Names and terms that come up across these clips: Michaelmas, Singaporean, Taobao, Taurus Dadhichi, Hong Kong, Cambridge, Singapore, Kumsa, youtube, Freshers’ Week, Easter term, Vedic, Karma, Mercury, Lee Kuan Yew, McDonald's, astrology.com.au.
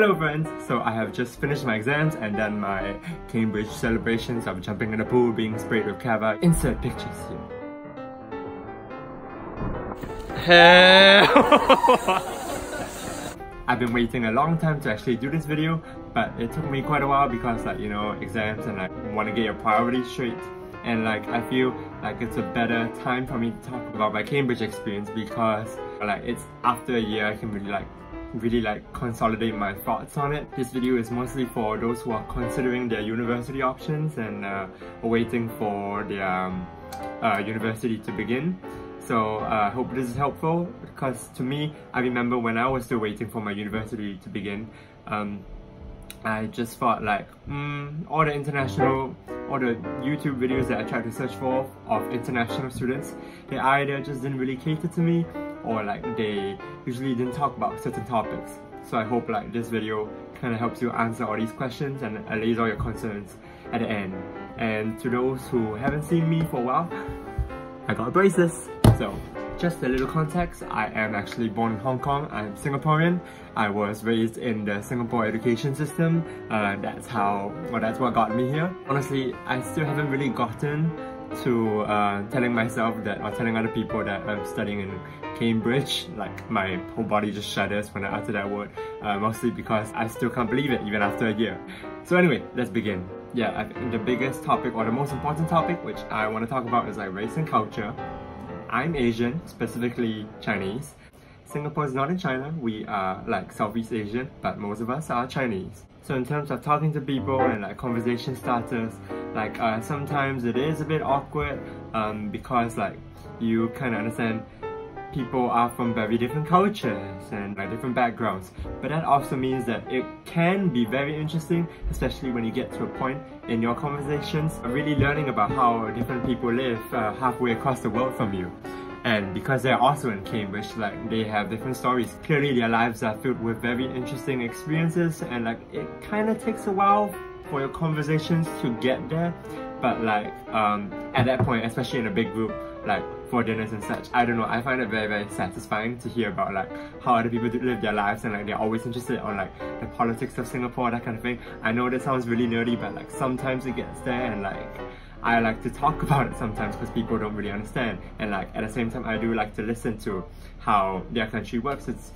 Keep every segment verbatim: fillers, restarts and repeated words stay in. Hello friends! So I have just finished my exams and done my Cambridge celebrations of jumping in the pool, being sprayed with kava. Insert pictures here. Hey! I've been waiting a long time to actually do this video, but it took me quite a while because, like, you know, exams, and I like, want to get your priorities straight. And like, I feel like it's a better time for me to talk about my Cambridge experience because, like, it's after a year I can really like really like consolidate my thoughts on it. This video is mostly for those who are considering their university options and uh, are waiting for their um, uh, university to begin. So I uh, hope this is helpful because to me, I remember when I was still waiting for my university to begin, um, I just felt like mm, all the international, all the YouTube videos that I tried to search for of international students, they either just didn't really cater to me or like they usually didn't talk about certain topics. So I hope like this video kind of helps you answer all these questions and allays all your concerns at the end. And to those who haven't seen me for a while, I got braces. So just a little context, I am actually born in Hong Kong. I'm Singaporean. I was raised in the Singapore education system. Uh, that's how, well, that's what got me here. Honestly, I still haven't really gotten to uh, telling myself that, or telling other people that I'm studying in Cambridge. Like, my whole body just shudders when I utter that word, uh, mostly because I still can't believe it even after a year. So anyway, let's begin. Yeah, I think the biggest topic, or the most important topic, which I want to talk about is like race and culture. I'm Asian, specifically Chinese. Singapore is not in China, we are like Southeast Asian, but most of us are Chinese. So in terms of talking to people and like conversation starters, like uh, sometimes it is a bit awkward um, because like you kind of understand people are from very different cultures and like different backgrounds. But that also means that it can be very interesting, especially when you get to a point in your conversations, really learning about how different people live uh, halfway across the world from you. And because they're also in Cambridge, like they have different stories. Clearly their lives are filled with very interesting experiences, and like it kind of takes a while for your conversations to get there. But like um, at that point, especially in a big group, like for dinners and such, I don't know, I find it very very satisfying to hear about like how other people live their lives, and like they're always interested on like the politics of Singapore, that kind of thing. I know that sounds really nerdy, but like sometimes it gets there, and like I like to talk about it sometimes because people don't really understand. And like at the same time, I do like to listen to how their country works. It's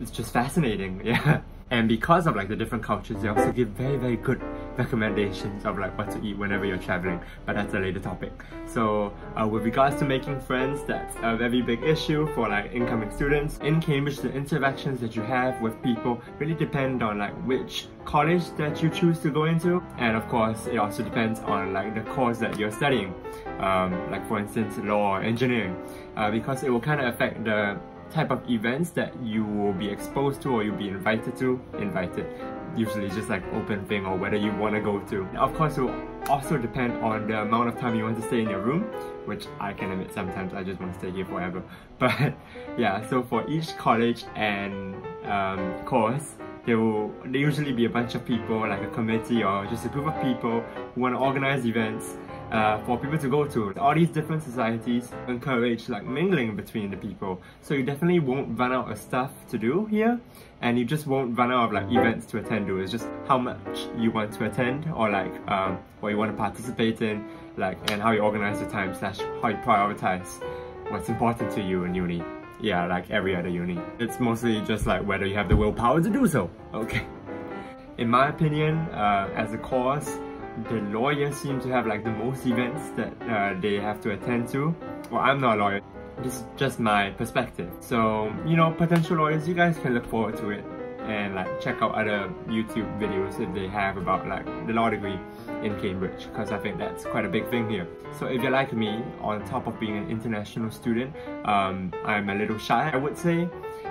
it's just fascinating, yeah. And because of like the different cultures, they also give very very good recommendations of like what to eat whenever you're traveling, but that's a later topic. So uh, with regards to making friends, that's a very big issue for like incoming students. In Cambridge, the interactions that you have with people really depend on like which college that you choose to go into, and of course it also depends on like the course that you're studying, um, like for instance law or engineering, uh, because it will kind of affect the type of events that you will be exposed to or you'll be invited to. Invited, usually just like open thing, or whether you want to go to. And of course, it will also depend on the amount of time you want to stay in your room, which I can admit sometimes I just want to stay here forever. But yeah, so for each college and um, course, there will there usually be a bunch of people, like a committee or just a group of people who want to organize events Uh, for people to go to. All these different societies encourage like mingling between the people, so you definitely won't run out of stuff to do here, and you just won't run out of like events to attend to. It's just how much you want to attend, or like um, what you want to participate in, like, and how you organize your time slash how you prioritize what's important to you in uni. Yeah, like every other uni, it's mostly just like whether you have the willpower to do so. Okay, in my opinion, uh, as a course, the lawyers seem to have like the most events that uh, they have to attend to. Well, I'm not a lawyer, this is just my perspective. So, you know, potential lawyers, you guys can look forward to it and like check out other YouTube videos if they have about like the law degree in Cambridge, because I think that's quite a big thing here. So if you're like me, on top of being an international student, um, I'm a little shy, I would say,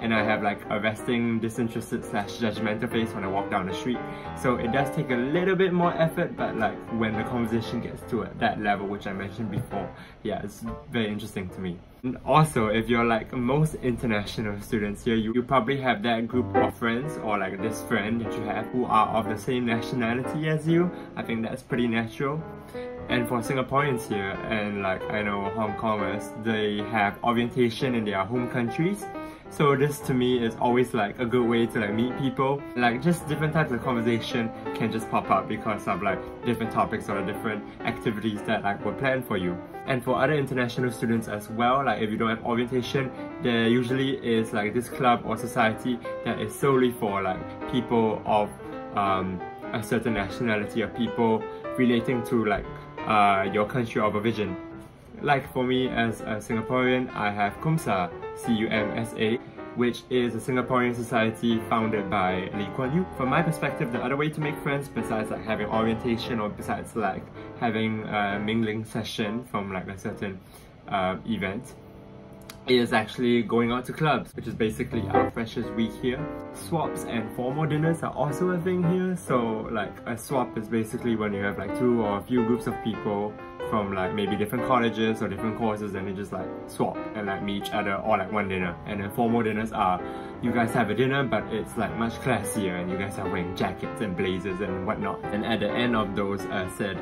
and I have like a resting, disinterested slash judgmental face when I walk down the street. So it does take a little bit more effort, but like when the conversation gets to that level, which I mentioned before, yeah, it's very interesting to me. And also, if you're like most international students here, you, you probably have that group of friends, or like this friend that you have who are of the same nationality as you. I think that's pretty natural. And for Singaporeans here, and like I know Hong Kongers, they have orientation in their home countries. So this to me is always like a good way to like meet people. Like just different types of conversation can just pop up because of like different topics or different activities that like were planned for you. And for other international students as well, like if you don't have orientation, there usually is like this club or society that is solely for like people of um, a certain nationality or people relating to like uh, your country of origin. Like for me as a Singaporean, I have Kumsa, C U M S A, which is a Singaporean society founded by Lee Kuan Yew. From my perspective, the other way to make friends, besides like having orientation or besides like having a mingling session from like a certain uh, event, is actually going out to clubs, which is basically our freshers week here. Swaps and formal dinners are also a thing here. So like a swap is basically when you have like two or a few groups of people from like maybe different colleges or different courses, and they just like swap and like meet each other or like one dinner. And then formal dinners are you guys have a dinner, but it's like much classier and you guys are wearing jackets and blazers and whatnot. And at the end of those uh, said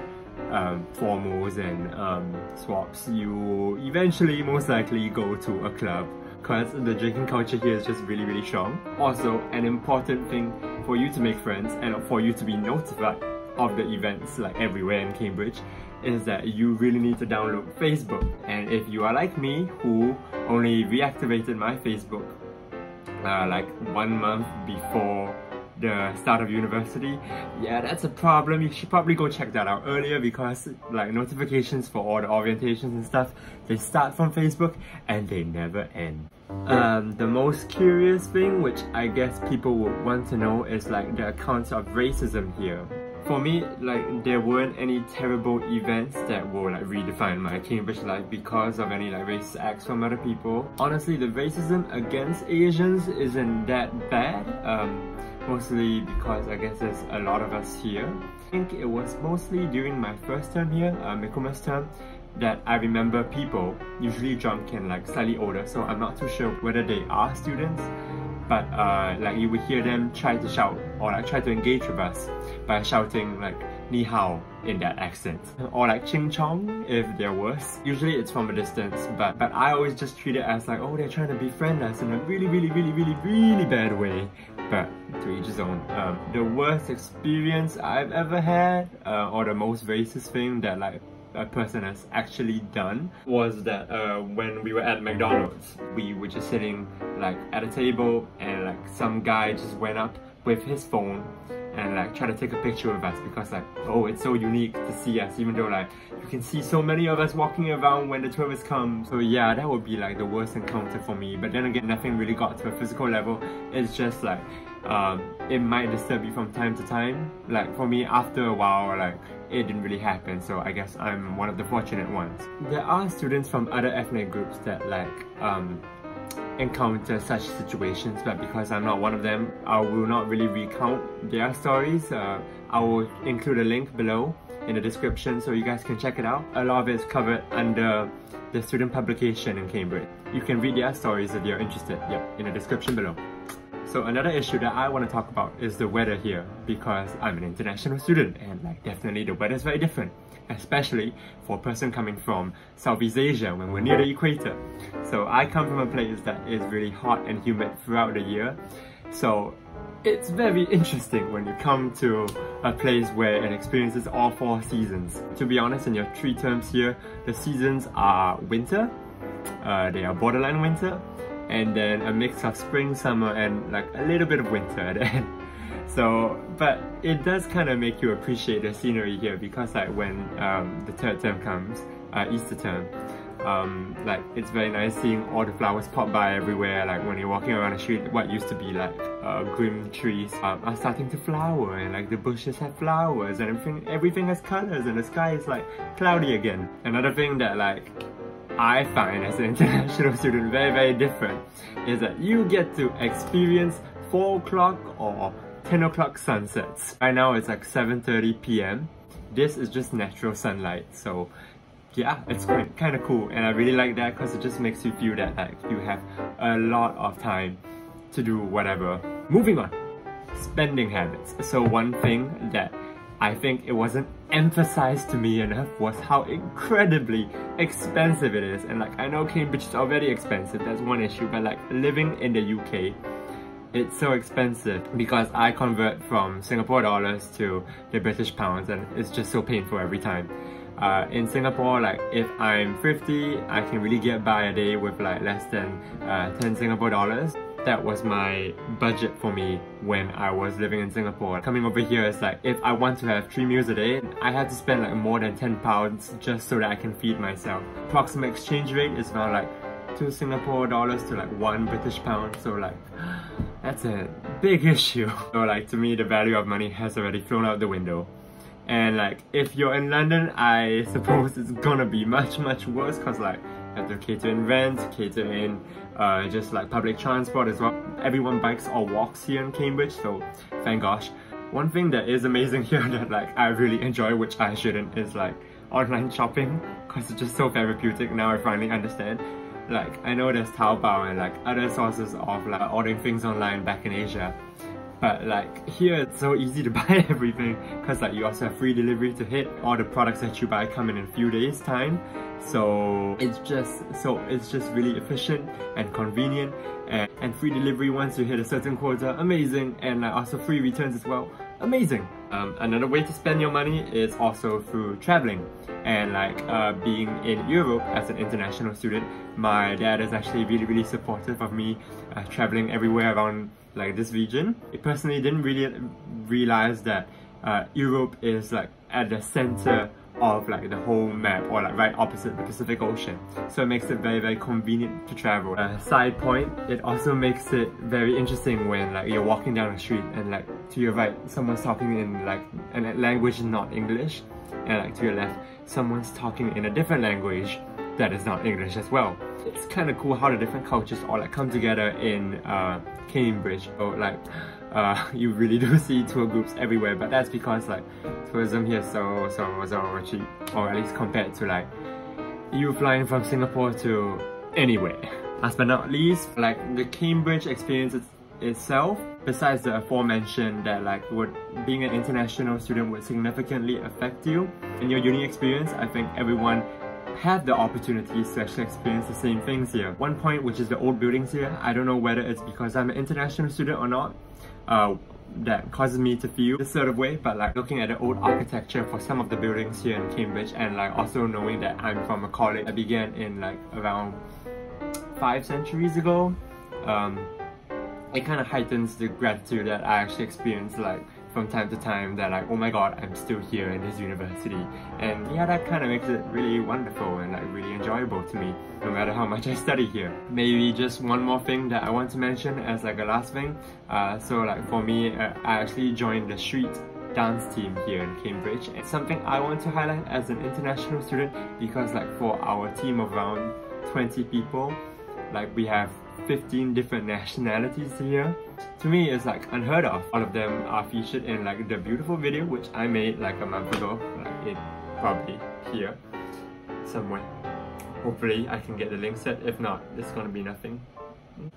um, formals and um, swaps, you eventually most likely go to a club, because the drinking culture here is just really really strong. Also an important thing for you to make friends and for you to be notified of the events like everywhere in Cambridge is that you really need to download Facebook. And if you are like me, who only reactivated my Facebook uh, like one month before the start of university, yeah, that's a problem. You should probably go check that out earlier, because like notifications for all the orientations and stuff, they start from Facebook and they never end. Um, the most curious thing, which I guess people would want to know, is like the accounts of racism here. For me, like, there weren't any terrible events that will like redefine my Cambridge life because of any like racist acts from other people. Honestly, the racism against Asians isn't that bad, um, mostly because I guess there's a lot of us here. I think it was mostly during my first term here, uh, Michaelmas term, that I remember people, usually drunk and like slightly older, so I'm not too sure whether they are students, but uh, like you would hear them try to shout or like try to engage with us by shouting like ni hao in that accent, or like ching chong if they're worse. Usually it's from a distance, but but I always just treat it as like, oh, they're trying to befriend us in a really really really really really bad way, but to each his own. Um, the worst experience I've ever had, uh, or the most racist thing that like a person has actually done, was that uh, when we were at McDonald's, we were just sitting like at a table, and like some guy just went up with his phone and like tried to take a picture with us, because like, oh, it's so unique to see us, even though like you can see so many of us walking around when the tourists come. So yeah, that would be like the worst encounter for me. But then again, nothing really got to a physical level. It's just like um, it might disturb you from time to time. Like for me, after a while, like it didn't really happen, so I guess I'm one of the fortunate ones. There are students from other ethnic groups that like um, encounter such situations, but because I'm not one of them, I will not really recount their stories. Uh, I will include a link below in the description so you guys can check it out. A lot of it is covered under the student publication in Cambridge. You can read their stories if you're interested, yep, in the description below. So another issue that I want to talk about is the weather here, because I'm an international student and like definitely the weather is very different, especially for a person coming from Southeast Asia when we're near the equator. So I come from a place that is really hot and humid throughout the year, so it's very interesting when you come to a place where it experiences all four seasons. To be honest, in your three terms here, the seasons are winter, uh, they are borderline winter, and then a mix of spring, summer, and like a little bit of winter at the end. So, but it does kind of make you appreciate the scenery here, because like when um, the third term comes, uh, Easter term, um, like it's very nice seeing all the flowers pop by everywhere. Like when you're walking around the street, what used to be like uh, grim trees um, are starting to flower, and like the bushes have flowers, and everything, everything has colors, and the sky is like cloudy again. Another thing that like I find as an international student very very different is that you get to experience four o'clock or ten o'clock sunsets. Right now it's like seven thirty p m This is just natural sunlight, so yeah, it's quite kind of cool, and I really like that because it just makes you feel that like you have a lot of time to do whatever. Moving on, spending habits. So one thing that I think it wasn't emphasized to me enough was how incredibly expensive it is. And like, I know Cambridge is already expensive, that's one issue, but like living in the U K, it's so expensive because I convert from Singapore dollars to the British pounds and it's just so painful every time. Uh, in Singapore, like if I'm thrifty, I can really get by a day with like less than uh, ten Singapore dollars. That was my budget for me when I was living in Singapore. Coming over here is like, if I want to have three meals a day, I had to spend like more than ten pounds just so that I can feed myself. Approximate exchange rate is now like two Singapore dollars to like one British pound. So like, that's a big issue. So like, to me, the value of money has already flown out the window. And like, if you're in London, I suppose it's gonna be much, much worse because like, you have to cater in rent, cater in uh, just like public transport as well. Everyone bikes or walks here in Cambridge, so thank gosh. One thing that is amazing here that like I really enjoy, which I shouldn't, is like online shopping because it's just so therapeutic. Now I finally understand. Like, I know there's Taobao and like other sources of like ordering things online back in Asia, but like here it's so easy to buy everything because like you also have free delivery to hit. All the products that you buy come in in a few days time, so it's just so it's just really efficient and convenient, and, and free delivery once you hit a certain quota, amazing. And like, also free returns as well, amazing. Um, another way to spend your money is also through traveling, and like uh, being in Europe as an international student, my dad is actually really really supportive of me uh, traveling everywhere around like this region. I personally didn't really realize that uh, Europe is like at the center of like the whole map, or like right opposite the Pacific Ocean, so it makes it very very convenient to travel. A side point, it also makes it very interesting when like you're walking down the street and like to your right someone's talking in like a language not English, and like to your left someone's talking in a different language that is not English as well. It's kind of cool how the different cultures all like come together in uh, Cambridge. So like uh, you really do see tour groups everywhere, but that's because like tourism here is so so so cheap, or at least compared to like you flying from Singapore to anywhere. Last but not least, like the Cambridge experience itself, besides the aforementioned that like would being an international student would significantly affect you in your uni experience, I think everyone had the opportunities to actually experience the same things here. One point, which is the old buildings here, I don't know whether it's because I'm an international student or not, uh, that causes me to feel this sort of way, but like looking at the old architecture for some of the buildings here in Cambridge, and like also knowing that I'm from a college that began in like around five centuries ago, um, it kind of heightens the gratitude that I actually experience like from time to time, that like, oh my god, I'm still here in this university. And yeah, that kind of makes it really wonderful and like really enjoyable to me, no matter how much I study here. Maybe just one more thing that I want to mention as like a last thing. Uh, so like for me, uh, I actually joined the street dance team here in Cambridge. It's something I want to highlight as an international student, because like for our team of around twenty people, like we have fifteen different nationalities here. To me, it's like unheard of. All of them are featured in like the beautiful video which I made like a month ago. Like it probably here somewhere. Hopefully I can get the link set. If not, it's gonna be nothing.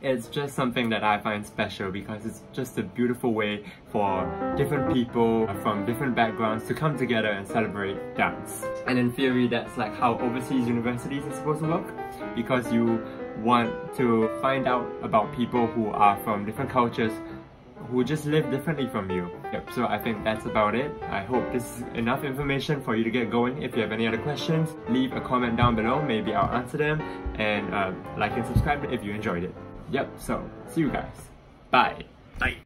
It's just something that I find special because it's just a beautiful way for different people from different backgrounds to come together and celebrate dance. And in theory, that's like how overseas universities are supposed to work, because you want to find out about people who are from different cultures who just live differently from you. Yep, so I think that's about it. I hope this is enough information for you to get going. If you have any other questions, leave a comment down below, maybe I'll answer them, and uh, like and subscribe if you enjoyed it. Yep, so see you guys. Bye. Bye.